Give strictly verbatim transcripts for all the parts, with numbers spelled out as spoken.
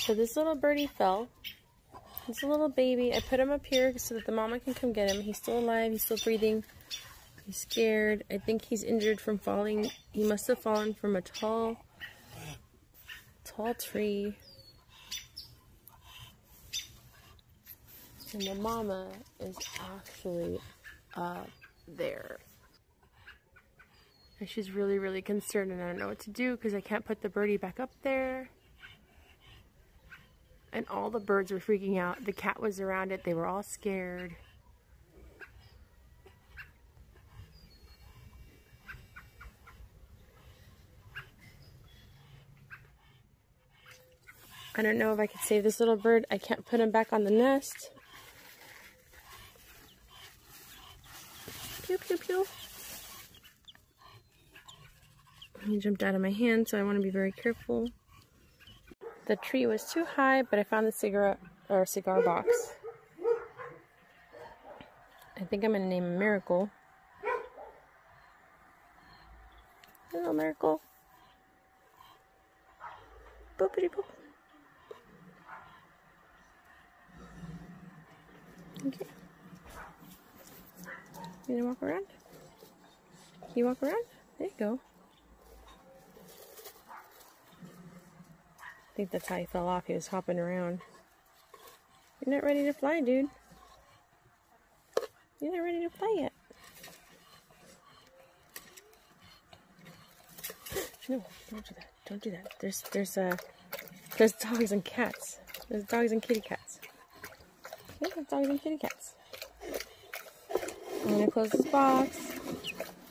So this little birdie fell. It's a little baby. I put him up here so that the mama can come get him. He's still alive. He's still breathing. He's scared. I think he's injured from falling. He must have fallen from a tall, tall tree. And the mama is actually up there. And she's really, really concerned, and I don't know what to do because I can't put the birdie back up there. And all the birds were freaking out. The cat was around it. They were all scared. I don't know if I could save this little bird. I can't put him back on the nest. Pew, pew, pew. He jumped out of my hand, so I want to be very careful. The tree was too high, but I found the cigarette or cigar box. I think I'm gonna name him Miracle. Hello, Miracle. Boopity boop. Okay. You gonna walk around? Can you walk around? There you go. I think that's how he fell off. He was hopping around. You're not ready to fly, dude. You're not ready to fly yet. No, don't do that. Don't do that. There's there's uh there's dogs and cats. There's dogs and kitty cats. There's dogs and kitty cats. I'm gonna close this box.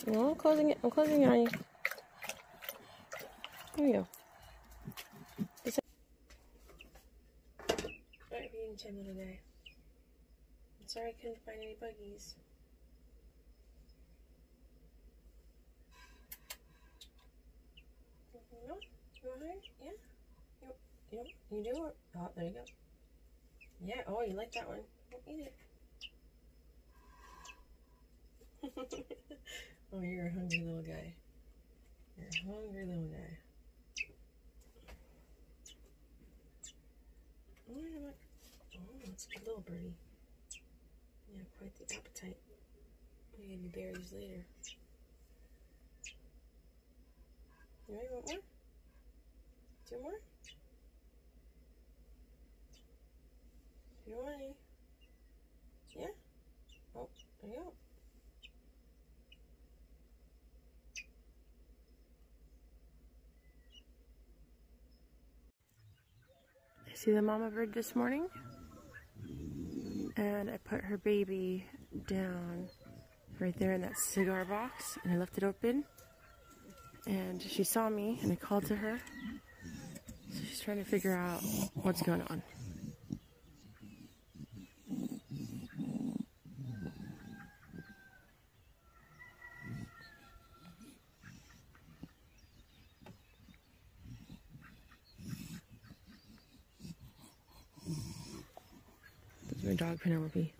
No, I'm closing it. I'm closing it on you. There we go. Time little guy. I'm sorry I couldn't find any buggies. No? You want her? Yeah? You, you, you do? Or, oh, there you go. Yeah, oh, you like that one. Don't eat it. Oh, you're a hungry little guy. You're a hungry little guy. Oh, you know what? Oh, that's a good little birdie. Yeah, quite the appetite. I'm gonna give you berries later. You ready? Want more? Two more? You don't want any? Yeah? Oh, there you go. I see the mama bird this morning. And I put her baby down right there in that cigar box, and I left it open, and she saw me and I called to her, so she's trying to figure out what's going on. My dog Penelope.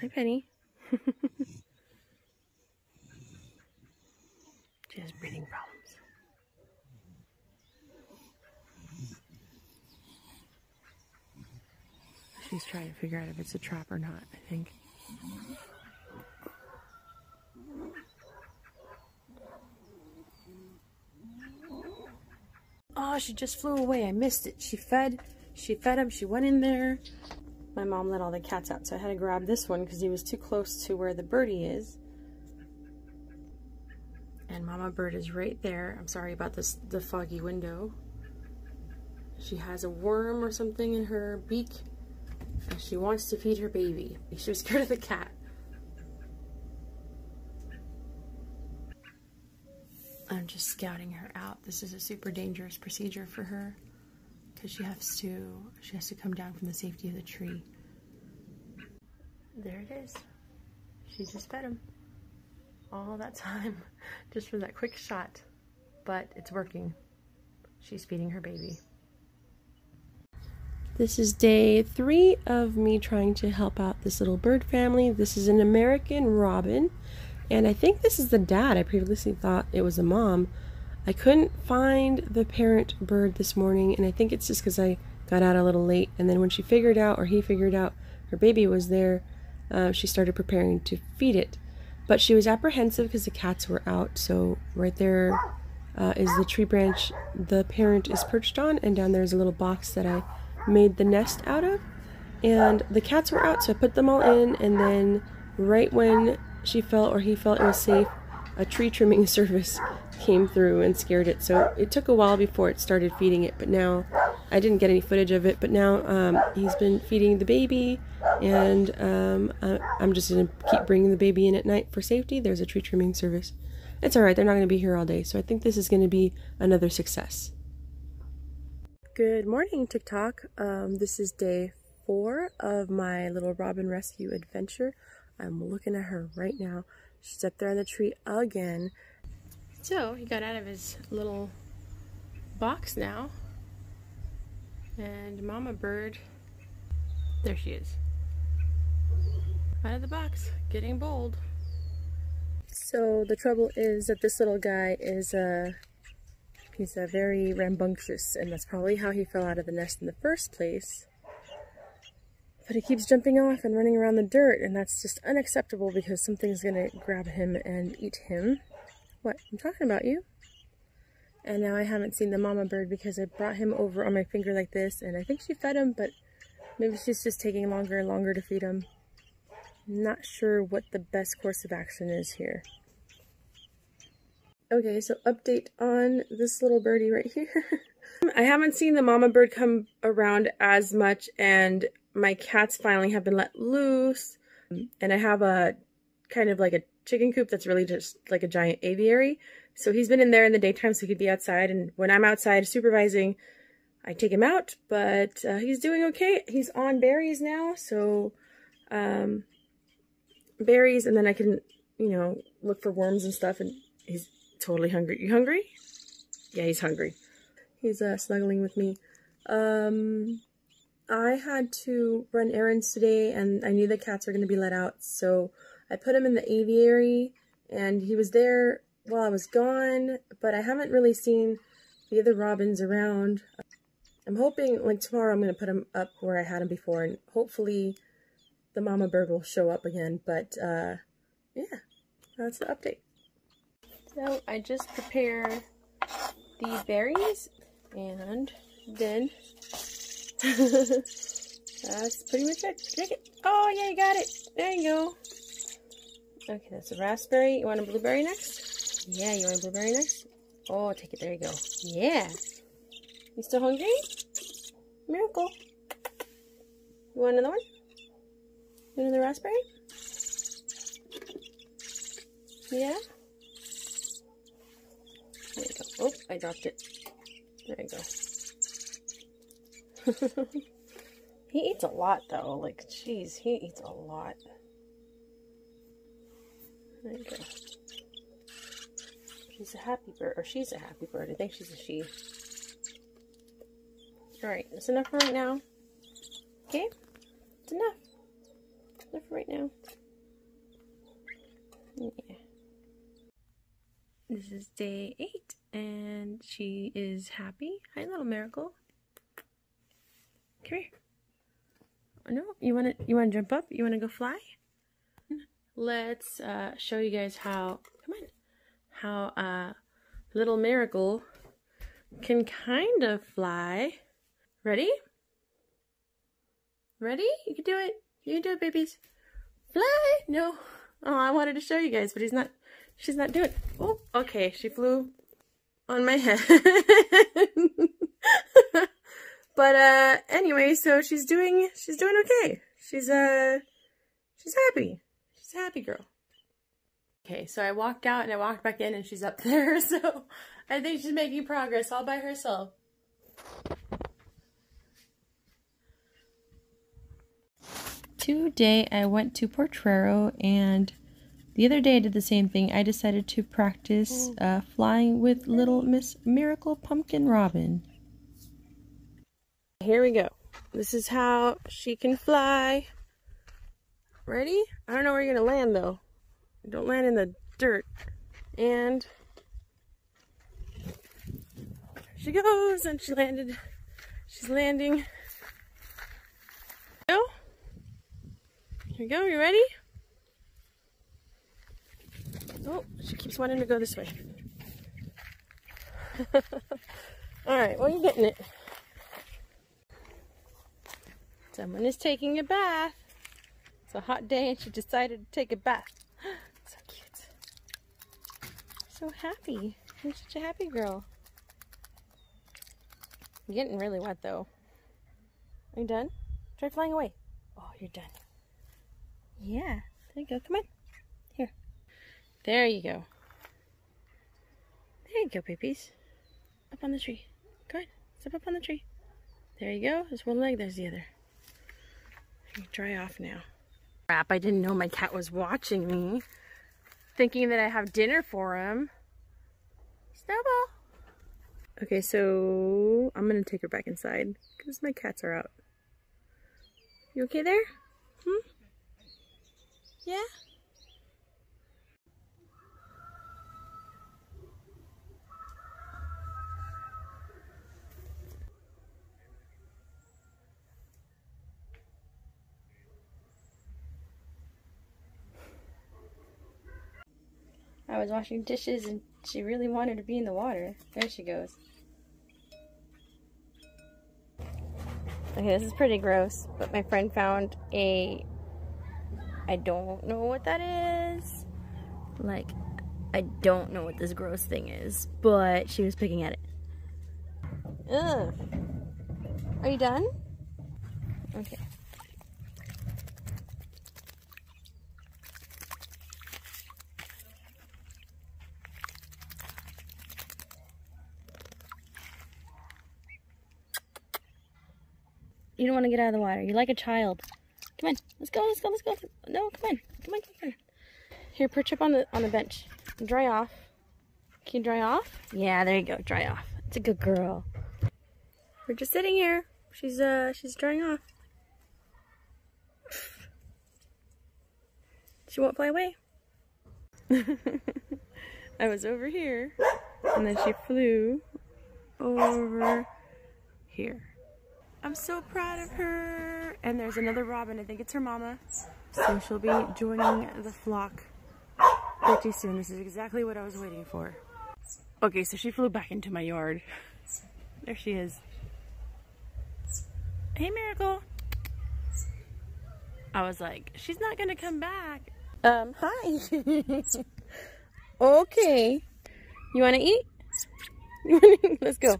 Hi, Penny. She has breathing problems. She's trying to figure out if it's a trap or not, I think. Oh, she just flew away. I missed it. She fed. She fed him. She went in there. My mom let all the cats out, so I had to grab this one because he was too close to where the birdie is. And Mama Bird is right there. I'm sorry about this, the foggy window. She has a worm or something in her beak, and she wants to feed her baby. She was scared of the cat. I'm just scouting her out. This is a super dangerous procedure for her. She has to she has to come down from the safety of the tree. There it is. She just fed him all that time just for that quick shot, but it's working. She's feeding her baby. This is day three of me trying to help out this little bird family. This is an American robin, and I think this is the dad. I previously thought it was a mom. I couldn't find the parent bird this morning, and I think it's just because I got out a little late, and then when she figured out, or he figured out, her baby was there, uh, she started preparing to feed it. But she was apprehensive because the cats were out, so right there uh, is the tree branch the parent is perched on, and down there is a little box that I made the nest out of. And the cats were out, so I put them all in, and then right when she felt, or he felt, it was safe, a tree trimming service came through and scared it. So it took a while before it started feeding it, but now I didn't get any footage of it, but now um, he's been feeding the baby, and um, uh, I'm just going to keep bringing the baby in at night for safety. There's a tree trimming service. It's alright, they're not going to be here all day, so I think this is going to be another success. Good morning, TikTok. Um, this is day four of my little robin rescue adventure. I'm looking at her right now. She's up there on the tree again. So he got out of his little box now, and Mama Bird, there she is, out of the box, getting bold. So the trouble is that this little guy is a, he's a very rambunctious, and that's probably how he fell out of the nest in the first place. But he keeps jumping off and running around the dirt, and that's just unacceptable because something's gonna grab him and eat him. What? I'm talking about you. And now I haven't seen the mama bird because I brought him over on my finger like this, and I think she fed him, but maybe she's just taking longer and longer to feed him. Not sure what the best course of action is here. Okay, so update on this little birdie right here. I haven't seen the mama bird come around as much, and my cats finally have been let loose, and I have a kind of like a chicken coop that's really just like a giant aviary. So he's been in there in the daytime so he could be outside, and when I'm outside supervising, I take him out, but uh, he's doing okay. He's on berries now, so um, berries, and then I can, you know, look for worms and stuff, and he's totally hungry. You hungry? Yeah, he's hungry. He's uh, snuggling with me. Um... I had to run errands today, and I knew the cats were going to be let out, so I put him in the aviary, and he was there while I was gone, but I haven't really seen the other robins around. I'm hoping, like, tomorrow I'm going to put him up where I had him before, and hopefully the mama bird will show up again, but, uh, yeah, that's the update. So I just prepared the berries, and then... that's pretty much it. Drink it. Oh yeah, you got it. There you go. Okay, that's a raspberry. You want a blueberry next? Yeah, you want a blueberry next? Oh, take it. There you go. Yeah. You still hungry? Miracle. You want another one? You want another raspberry? Yeah. There you go. Oh, I dropped it. There you go. He eats a lot though, like, jeez, he eats a lot. There you go. He's a happy bird, or she's a happy bird. I think she's a she. Alright, that's enough for right now. Okay? It's enough. That's enough for right now. Yeah. This is day eight, and she is happy. Hi, little Miracle. Come here. No, you wanna you wanna jump up? You wanna go fly? Let's uh, show you guys how. Come on, how uh, little Miracle can kind of fly. Ready? Ready? You can do it. You can do it, babies. Fly? No. Oh, I wanted to show you guys, but he's not. She's not doing. Oh, okay. She flew on my head. But, uh, anyway, so she's doing, she's doing okay. She's, uh, she's happy. She's a happy girl. Okay, so I walked out and I walked back in and she's up there, so I think she's making progress all by herself. Today I went to Portrero, and the other day I did the same thing. I decided to practice, uh, flying with little Miss Miracle Pumpkin Robin. Here we go. This is how she can fly. Ready? I don't know where you're gonna land though. Don't land in the dirt. And she goes, and she landed. She's landing. Go. Here we go. You ready? Oh, she keeps wanting to go this way. All right, well, you're getting it. Someone is taking a bath. It's a hot day, and she decided to take a bath. So cute. So happy. You're such a happy girl. You're getting really wet, though. Are you done? Try flying away. Oh, you're done. Yeah. There you go. Come on. Here. There you go. There you go, babies. Up on the tree. Go ahead. Step up on the tree. There you go. There's one leg. There's the other. You dry off now. Crap, I didn't know my cat was watching me. Thinking that I have dinner for him. Snowball. Okay, so I'm going to take her back inside because my cats are out. You okay there? Hmm? Yeah? I was washing dishes and she really wanted to be in the water. There she goes. Okay, this is pretty gross, but my friend found a, I don't know what that is. Like, I don't know what this gross thing is, but she was picking at it. Ugh. Are you done? Okay. You don't want to get out of the water. You're like a child. Come on, let's go, let's go, let's go. No, come on, come on, come on. Here, perch up on the on the bench. Dry off. Can you dry off? Yeah, there you go. Dry off. It's a good girl. We're just sitting here. She's uh, she's drying off. She won't fly away. I was over here, and then she flew over here. I'm so proud of her. And there's another robin. I think it's her mama. So she'll be joining the flock pretty soon. This is exactly what I was waiting for. Okay, so she flew back into my yard. There she is. Hey, Miracle. I was like, she's not gonna come back. Um, hi. Okay. You wanna eat? You wanna eat? Let's go.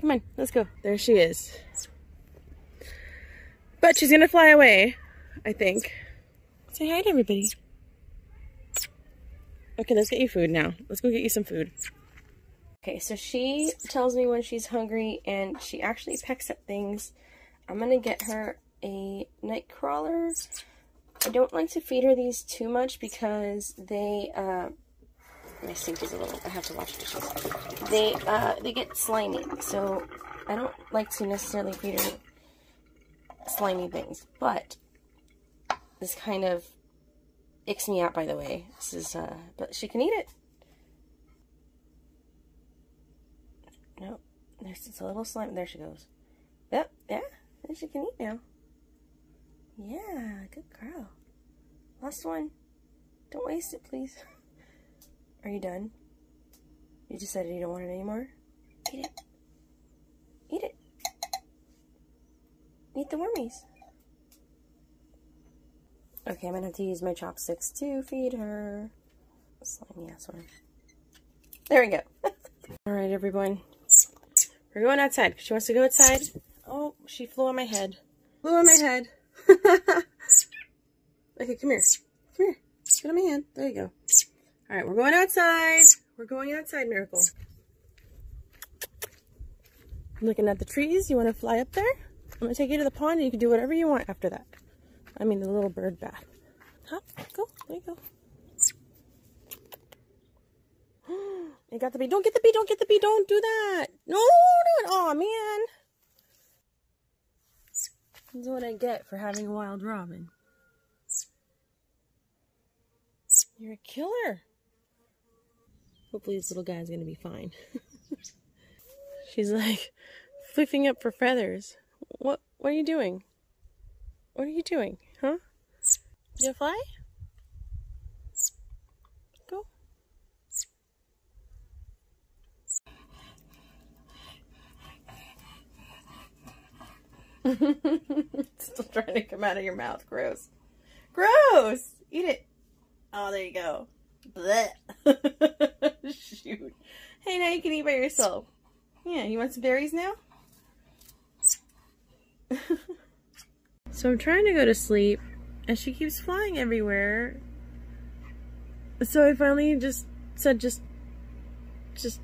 Come on, let's go. There she is. But she's gonna fly away, I think. Say hi to everybody. Okay, let's get you food now. Let's go get you some food. Okay, so she tells me when she's hungry and she actually pecks at things. I'm gonna get her a night crawler. I don't like to feed her these too much because they, uh, my sink is a little, I have to wash dishes. They, uh, they get slimy, so I don't like to necessarily feed her slimy things, but this kind of icks me out, by the way. This is, uh, but she can eat it. Nope, there's just a little slime. There she goes. Yep, yeah, and she can eat now. Yeah, good girl. Last one. Don't waste it, please. Are you done? You decided you don't want it anymore? Eat it. Eat it. Eat the wormies. Okay, I'm gonna have to use my chopsticks to feed her. Slimy ass one. There we go. Alright, everyone. We're going outside. She wants to go outside. Oh, she flew on my head. Flew on my head. Okay, come here. Come here. Get on my hand. There you go. Alright, we're going outside. We're going outside, Miracle. I'm looking at the trees. You want to fly up there? I'm going to take you to the pond and you can do whatever you want after that. I mean the little bird bath. Hop, go, there you go. I got the bee. Don't get the bee, don't get the bee, don't do that. No, don't. Aw, man. This is what I get for having a wild robin. You're a killer. Hopefully this little guy's going to be fine. She's like flipping up for feathers. What what are you doing? What are you doing? Huh? You gonna fly? Go. Still trying to come out of your mouth. Gross. Gross! Eat it. Oh, there you go. Blech. Shoot. Hey, now you can eat by yourself. Yeah, you want some berries now? So I'm trying to go to sleep, and she keeps flying everywhere. So I finally just said, just, just,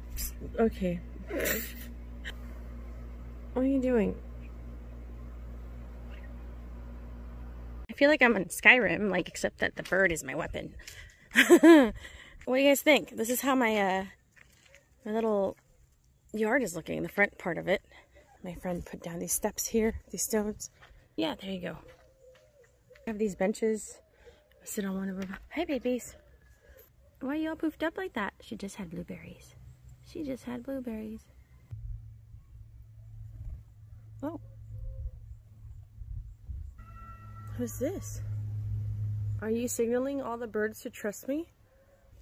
okay. What are you doing? I feel like I'm on Skyrim, like, except that the bird is my weapon. What do you guys think? This is how my, uh, my little yard is looking, the front part of it. My friend put down these steps here, these stones. Yeah, there you go. I have these benches. I sit on one of them. Hi, babies. Why are you all poofed up like that? She just had blueberries. She just had blueberries. Oh. Who's this? Are you signaling all the birds to trust me?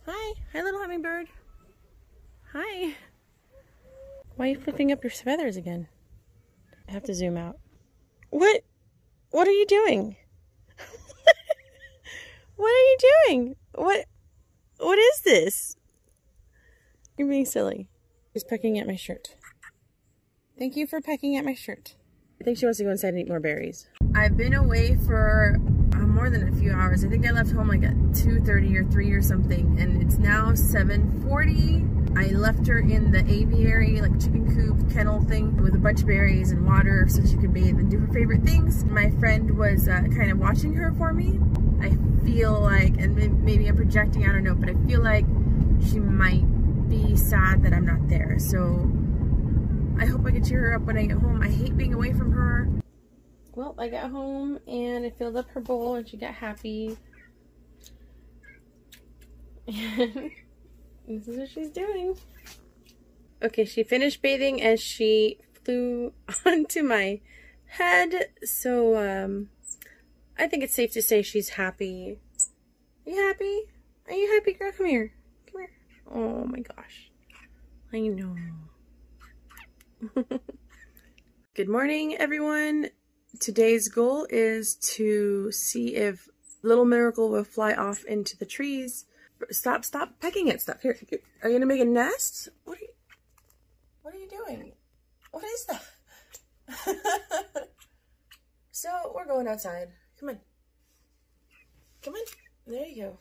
Hi. Hi, little hummingbird. Hi. Why are you flipping up your feathers again? I have to zoom out. What? What are you doing? What are you doing? What? What is this? You're being silly. She's pecking at my shirt. Thank you for pecking at my shirt. I think she wants to go inside and eat more berries. I've been away for uh, more than a few hours. I think I left home like at two thirty or three or something, and it's now seven forty. I left her in the aviary, like chicken coop, kennel thing, with a bunch of berries and water so she could bathe and do her favorite things. My friend was uh, kind of watching her for me. I feel like, and maybe I'm projecting, I don't know, but I feel like she might be sad that I'm not there. So I hope I can cheer her up when I get home. I hate being away from her. Well, I got home and I filled up her bowl and she got happy. This is what she's doing. Okay, she finished bathing and she flew onto my head. So, um, I think it's safe to say she's happy. Are you happy? Are you happy, girl? Come here. Come here. Oh my gosh. I know. Good morning, everyone. Today's goal is to see if Little Miracle will fly off into the trees. Stop, stop pecking at stuff. Here, are you gonna make a nest? What are you, what are you doing? What is that? So, we're going outside. Come on. Come on. There you go.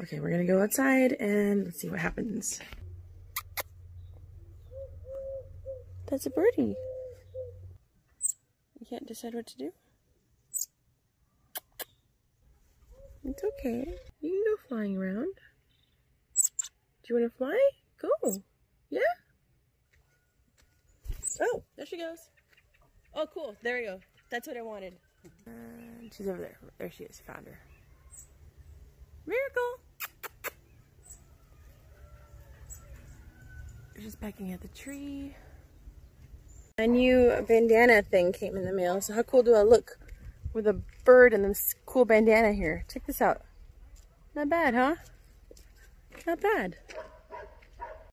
Okay, we're gonna go outside and let's see what happens. That's a birdie. You can't decide what to do? It's okay. You can go flying around. Do you want to fly? Go. Yeah. Oh, there she goes. Oh, cool. There we go. That's what I wanted. And she's over there. There she is. Found her. Miracle. She's pecking at the tree. My new bandana thing came in the mail. So how cool do I look? With a bird and this cool bandana here. Check this out. Not bad, huh? Not bad.